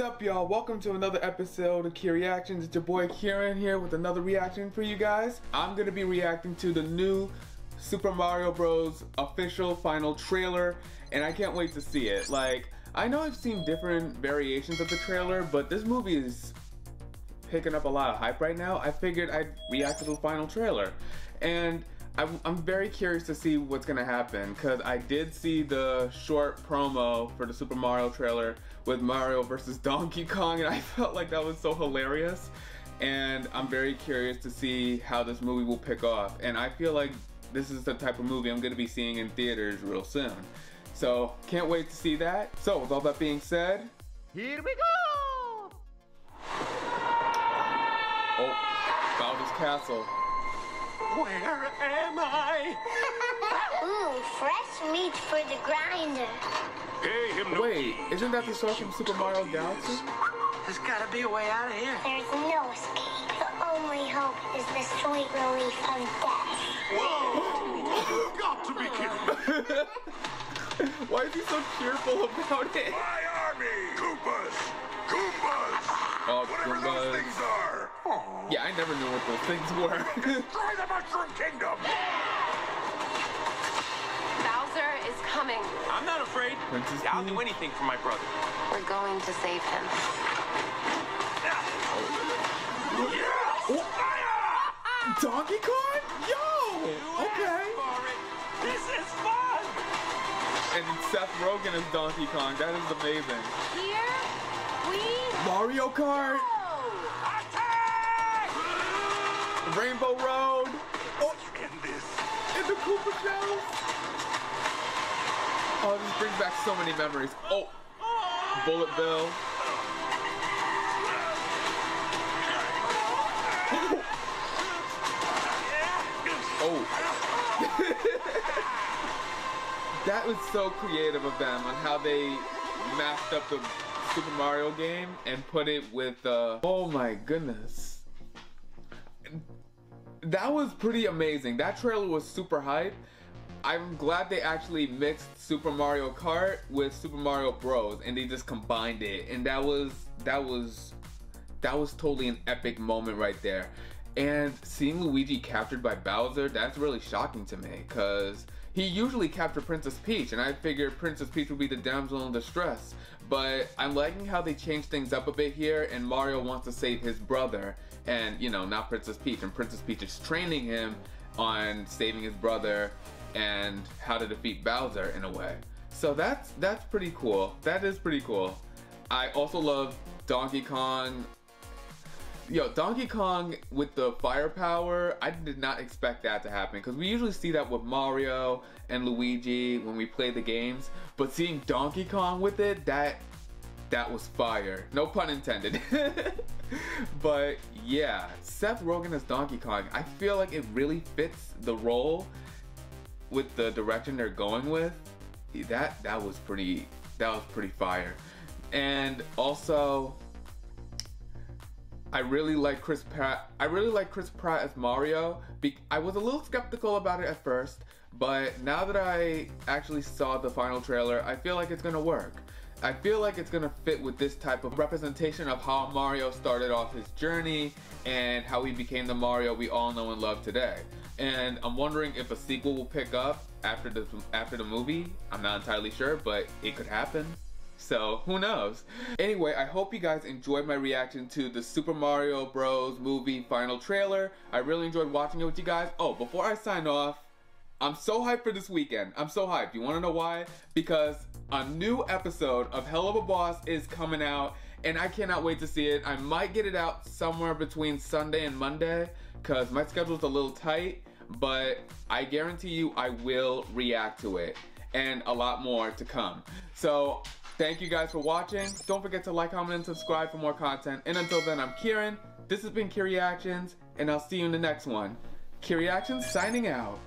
What's up, y'all? Welcome to another episode of KIEREACTIONS. It's your boy Kieran here with another reaction for you guys. I'm gonna be reacting to the new Super Mario Bros. Official final trailer, and I can't wait to see it. Like, I know I've seen different variations of the trailer, but this movie is picking up a lot of hype right now. I figured I'd react to the final trailer, and I'm very curious to see what's gonna happen, because I did see the short promo for the Super Mario trailer with Mario versus Donkey Kong, and I felt like that was so hilarious, and I'm very curious to see how this movie will pick off. And I feel like this is the type of movie I'm gonna be seeing in theaters real soon, so can't wait to see that. So with all that being said, here we go. Oh, Bowser's Castle. Where am I? Ooh, fresh meat for the grinder. Pay him no. Wait, isn't that the source from Super Mario Galaxy? There's gotta be a way out of here. There's no escape. The only hope is the sweet relief of death. Whoa! You've got to be kidding. Why is he so cheerful about it? My army! Koopas! Koombas! Oh, whatever those things are. Oh. Yeah, I never knew what those things were. Destroy the Mushroom Kingdom! Bowser is coming. I'm not afraid. I'll do anything for my brother. We're going to save him. Yes! Oh. Donkey Kong? Yo! Okay. This is fun! And Seth Rogen is Donkey Kong. That is amazing. Here? Mario Kart! Attack! Rainbow Road! Oh, you can this! And the Koopa Shells! Oh, this brings back so many memories. Oh! Bullet Bill. Oh! That was so creative of them on how they mashed up the Super Mario game and put it with oh my goodness, that was pretty amazing. That trailer was super hype. I'm glad they actually mixed Super Mario Kart with Super Mario Bros. And they just combined it, and that was totally an epic moment right there. And seeing Luigi captured by Bowser, that's really shocking to me, because he usually captured Princess Peach, and I figured Princess Peach would be the damsel in distress. But I'm liking how they changed things up a bit here, and Mario wants to save his brother, and, you know, not Princess Peach. And Princess Peach is training him on saving his brother and how to defeat Bowser in a way. So that's pretty cool. That is pretty cool. I also love Donkey Kong. Yo, Donkey Kong with the firepower, I did not expect that to happen, because we usually see that with Mario and Luigi when we play the games, but seeing Donkey Kong with it, that was fire. No pun intended. But yeah, Seth Rogen as Donkey Kong, I feel like it really fits the role with the direction they're going with. That was pretty fire. And also, I really like Chris Pratt as Mario. I was a little skeptical about it at first, but now that I actually saw the final trailer, I feel like it's gonna work. I feel like it's gonna fit with this type of representation of how Mario started off his journey and how he became the Mario we all know and love today. And I'm wondering if a sequel will pick up after the movie. I'm not entirely sure, but it could happen. So, who knows? Anyway, I hope you guys enjoyed my reaction to the Super Mario Bros. Movie final trailer. I really enjoyed watching it with you guys. Oh, before I sign off, I'm so hyped for this weekend. I'm so hyped. You want to know why? Because a new episode of Hell of a Boss is coming out, and I cannot wait to see it. I might get it out somewhere between Sunday and Monday, because my schedule's a little tight, but I guarantee you I will react to it, and a lot more to come. So, thank you guys for watching. Don't forget to like, comment, and subscribe for more content. And until then, I'm Kieran. This has been KIEREACTIONS, and I'll see you in the next one. KIEREACTIONS signing out.